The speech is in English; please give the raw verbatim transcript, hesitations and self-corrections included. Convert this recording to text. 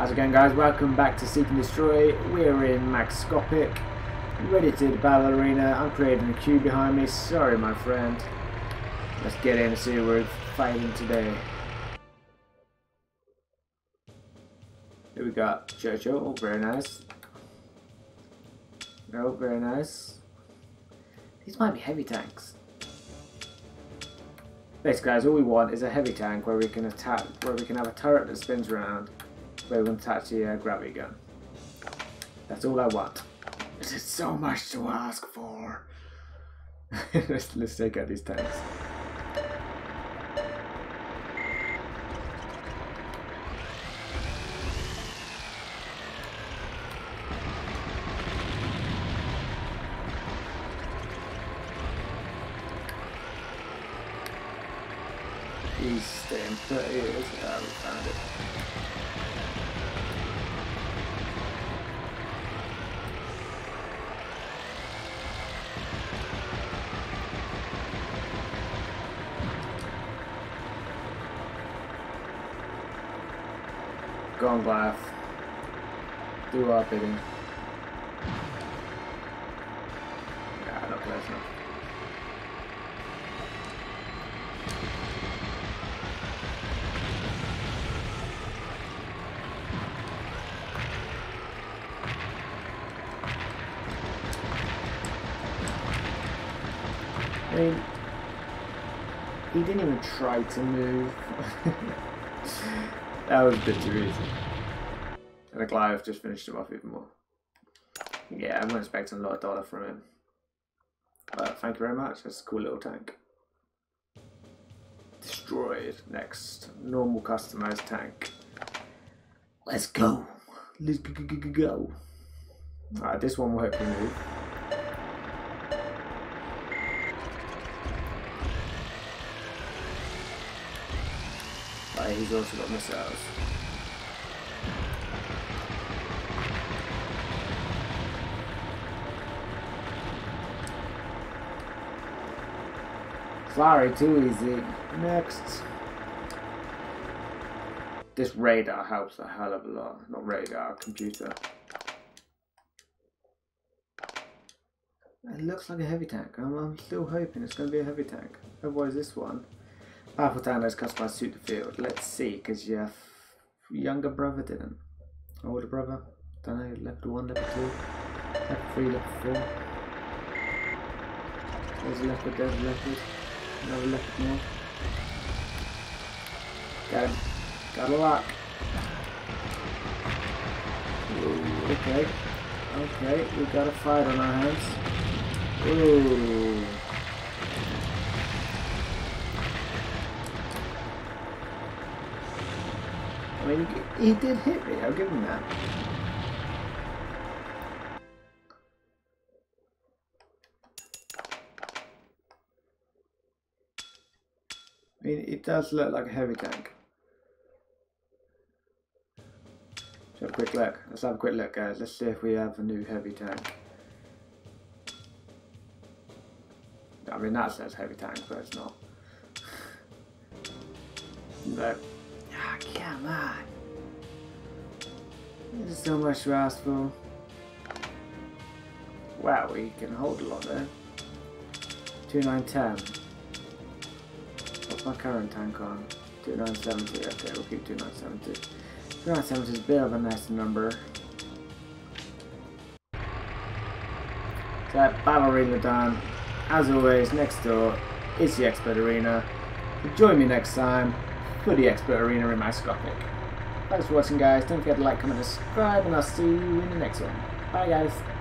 How's it going, guys? Welcome back to Seek and Destroy. We're in Magscopic Reddited Battle Arena. I'm creating a queue behind me. Sorry, my friend. Let's get in and see what we're fighting today. Here we got Churchill. Oh, very nice. Oh, very nice. These might be heavy tanks. Basically, guys, all we want is a heavy tank where we can attack, where we can have a turret that spins around, where we can attach the uh, gravity gun. That's all I want. This is so much to ask for. let's, let's take out these tanks. He's staying put here. Ah, we found it. Go on, Glaff. Do our bidding. Nah, not close enough. I mean, he didn't even try to move. That was a bit too easy. And the Goliath just finished him off even more. Yeah, I'm expecting a lot of dollar from him. But thank you very much, that's a cool little tank. Destroyed. Next. Normal customized tank. Let's go. Let's go. go, go, go. Alright, this one will hopefully move. He's also got missiles. Sorry, too easy. Next. This radar helps a hell of a lot. Not radar, computer. It looks like a heavy tank. I'm, I'm still hoping it's going to be a heavy tank. Otherwise this one. Powerful tank that's customized to suit the field. Let's see, because your younger brother didn't. Older brother? Don't know, level one, level two, level three, level four. There's a leopard, there's a leopard. Another leopard more. Got him. Got a lock. Ooh, okay. Okay, we've got a fight on our hands. Ooh. I mean, he did hit me, I'll give him that. I mean, it does look like a heavy tank. Let's have a quick look. Let's have a quick look, guys. Let's see if we have a new heavy tank. I mean, that says heavy tank, but it's not. No. Come on. There's so much to ask for. Wow, we can hold a lot there. two nine ten. What's my current tank on? two nine seven zero. Okay, we'll keep two nine seven zero. two nine seven zero is a bit of a nice number. So that battle arena done. As always, next door is the Expert Arena. Join me next time for the Expert Arena in Magscopic. Thanks for watching, guys. Don't forget to like, comment, and subscribe, and I'll see you in the next one. Bye, guys.